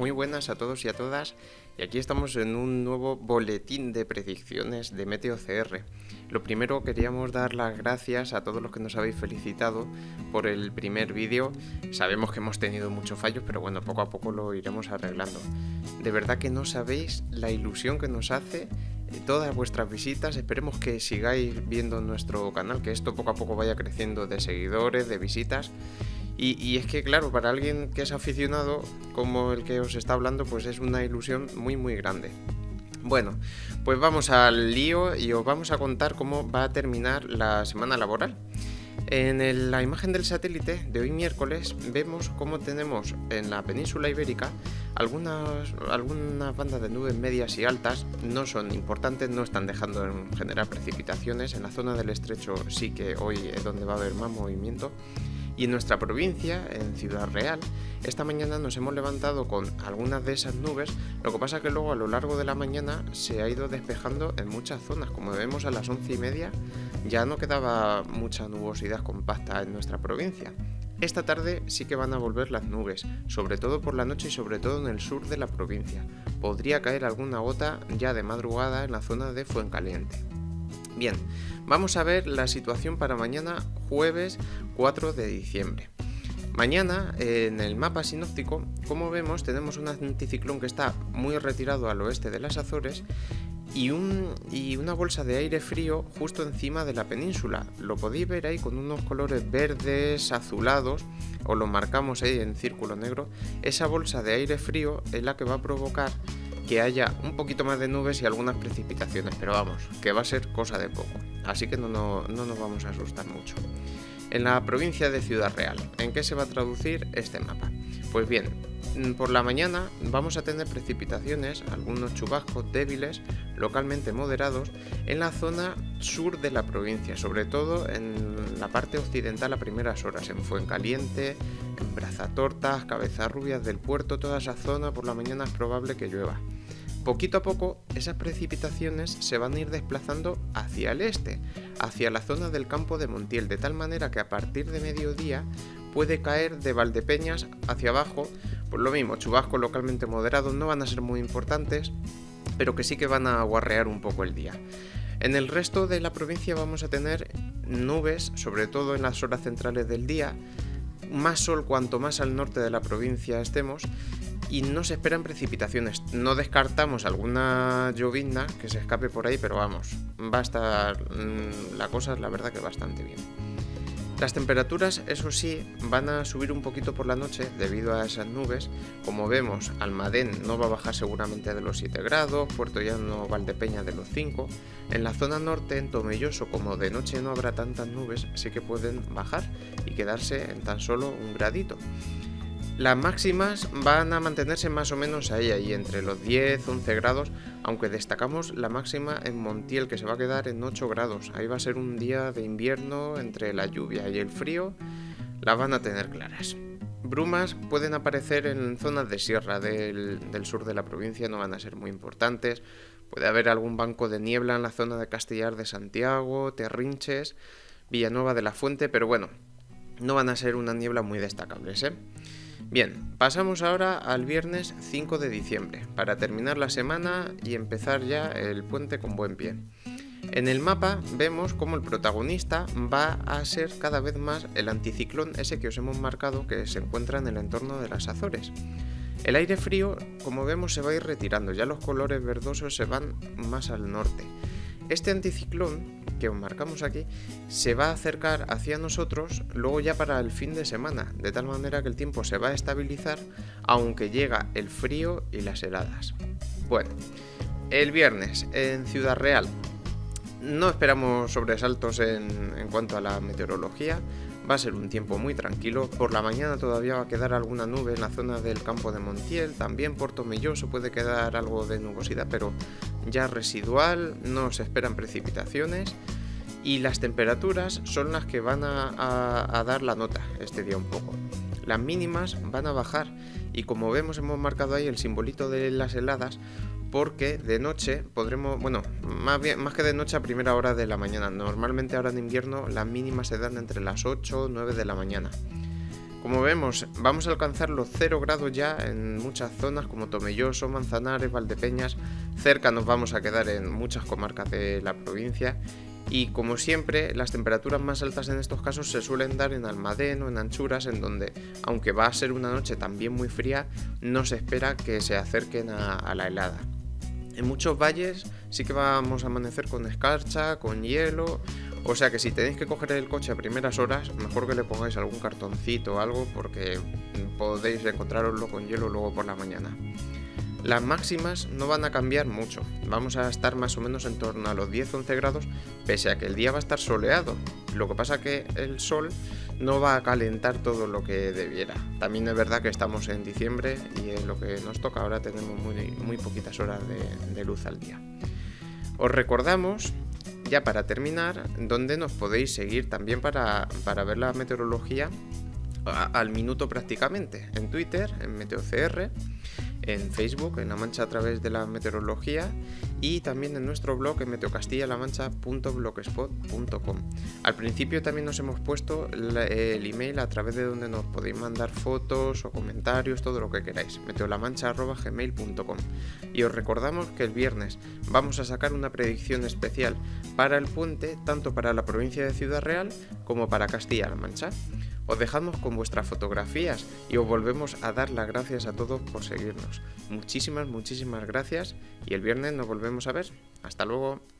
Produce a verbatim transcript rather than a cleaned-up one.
Muy buenas a todos y a todas, y aquí estamos en un nuevo boletín de predicciones de MeteoCR. Lo primero, queríamos dar las gracias a todos los que nos habéis felicitado por el primer vídeo. Sabemos que hemos tenido muchos fallos, pero bueno, poco a poco lo iremos arreglando. De verdad que no sabéis la ilusión que nos hace todas vuestras visitas. Esperemos que sigáis viendo nuestro canal, que esto poco a poco vaya creciendo de seguidores, de visitas. Y, y es que claro, para alguien que es aficionado como el que os está hablando, pues es una ilusión muy muy grande. Bueno, pues vamos al lío y os vamos a contar cómo va a terminar la semana laboral. En el, la imagen del satélite de hoy miércoles vemos cómo tenemos en la península ibérica algunas, algunas bandas de nubes medias y altas. No son importantes, no están dejando en general precipitaciones. En la zona del estrecho sí que hoy es donde va a haber más movimiento. Y en nuestra provincia, en Ciudad Real, esta mañana nos hemos levantado con algunas de esas nubes. Lo que pasa es que luego a lo largo de la mañana se ha ido despejando en muchas zonas. Como vemos, a las once y media ya no quedaba mucha nubosidad compacta en nuestra provincia. Esta tarde sí que van a volver las nubes, sobre todo por la noche y sobre todo en el sur de la provincia. Podría caer alguna gota ya de madrugada en la zona de Fuencaliente. Bien, vamos a ver la situación para mañana jueves cuatro de diciembre. Mañana en el mapa sinóptico, como vemos, tenemos un anticiclón que está muy retirado al oeste de las Azores y, un, y una bolsa de aire frío justo encima de la península. Lo podéis ver ahí con unos colores verdes, azulados, o lo marcamos ahí en círculo negro. Esa bolsa de aire frío es la que va a provocar que haya un poquito más de nubes y algunas precipitaciones, pero vamos, que va a ser cosa de poco, así que no, no, no nos vamos a asustar mucho. En la provincia de Ciudad Real, ¿en qué se va a traducir este mapa? Pues bien, por la mañana vamos a tener precipitaciones, algunos chubascos débiles, localmente moderados, en la zona sur de la provincia, sobre todo en la parte occidental a primeras horas, en Fuencaliente, en Brazatortas, Cabezas Rubias del Puerto, toda esa zona por la mañana es probable que llueva. Poquito a poco esas precipitaciones se van a ir desplazando hacia el este, hacia la zona del campo de Montiel, de tal manera que a partir de mediodía puede caer de Valdepeñas hacia abajo. Pues lo mismo, chubascos localmente moderados, no van a ser muy importantes, pero que sí que van a guarrear un poco el día. En el resto de la provincia vamos a tener nubes, sobre todo en las horas centrales del día, más sol cuanto más al norte de la provincia estemos, y no se esperan precipitaciones. No descartamos alguna llovizna que se escape por ahí, pero vamos, va a estar la cosa, la verdad, que bastante bien. Las temperaturas, eso sí, van a subir un poquito por la noche debido a esas nubes. Como vemos, Almadén no va a bajar seguramente de los siete grados, Puertollano, Valdepeña de los cinco. En la zona norte, en Tomelloso, como de noche no habrá tantas nubes, sí que pueden bajar y quedarse en tan solo un gradito. Las máximas van a mantenerse más o menos ahí, ahí entre los diez a once grados, aunque destacamos la máxima en Montiel, que se va a quedar en ocho grados. Ahí va a ser un día de invierno, entre la lluvia y el frío, las van a tener claras. Brumas pueden aparecer en zonas de sierra del, del sur de la provincia, no van a ser muy importantes. Puede haber algún banco de niebla en la zona de Castellar de Santiago, Terrinches, Villanueva de la Fuente, pero bueno, no van a ser unas nieblas muy destacables, ¿eh? Bien, pasamos ahora al viernes cinco de diciembre, para terminar la semana y empezar ya el puente con buen pie. En el mapa vemos cómo el protagonista va a ser cada vez más el anticiclón ese que os hemos marcado, que se encuentra en el entorno de las Azores. El aire frío, como vemos, se va a ir retirando, ya los colores verdosos se van más al norte. Este anticiclón que os marcamos aquí se va a acercar hacia nosotros luego ya para el fin de semana, de tal manera que el tiempo se va a estabilizar, aunque llega el frío y las heladas. Bueno, el viernes en Ciudad Real no esperamos sobresaltos en, en cuanto a la meteorología. Va a ser un tiempo muy tranquilo. Por la mañana todavía va a quedar alguna nube en la zona del campo de Montiel, también por Tomelloso puede quedar algo de nubosidad, pero ya residual, no se esperan precipitaciones. Y las temperaturas son las que van a, a, a dar la nota este día un poco. Las mínimas van a bajar y como vemos hemos marcado ahí el simbolito de las heladas, porque de noche podremos, bueno, más bien, más que de noche, a primera hora de la mañana. Normalmente ahora en invierno las mínimas se dan entre las ocho y nueve de la mañana. Como vemos, vamos a alcanzar los cero grados ya en muchas zonas como Tomelloso, Manzanares, Valdepeñas. Cerca nos vamos a quedar en muchas comarcas de la provincia. Y como siempre, las temperaturas más altas en estos casos se suelen dar en Almadén o en Anchuras, en donde, aunque va a ser una noche también muy fría, no se espera que se acerquen a, a la helada. En muchos valles sí que vamos a amanecer con escarcha, con hielo, o sea que si tenéis que coger el coche a primeras horas, mejor que le pongáis algún cartoncito o algo, porque podéis encontraroslo con hielo luego por la mañana. Las máximas no van a cambiar mucho, vamos a estar más o menos en torno a los diez a once grados, pese a que el día va a estar soleado, lo que pasa que el sol no va a calentar todo lo que debiera. También es verdad que estamos en diciembre y en lo que nos toca ahora tenemos muy, muy poquitas horas de, de luz al día. Os recordamos, ya para terminar, donde nos podéis seguir también para, para ver la meteorología al minuto prácticamente, en Twitter, en MeteoCR, en Facebook, en La Mancha a través de la meteorología, y también en nuestro blog en meteocastilla guión lamancha punto blogspot punto com. Al principio también nos hemos puesto el email a través de donde nos podéis mandar fotos o comentarios, todo lo que queráis, meteolamancha arroba gmail punto com. Y os recordamos que el viernes vamos a sacar una predicción especial para el puente, tanto para la provincia de Ciudad Real como para Castilla-La Mancha. Os dejamos con vuestras fotografías y os volvemos a dar las gracias a todos por seguirnos. Muchísimas, muchísimas gracias y el viernes nos volvemos a ver. Hasta luego.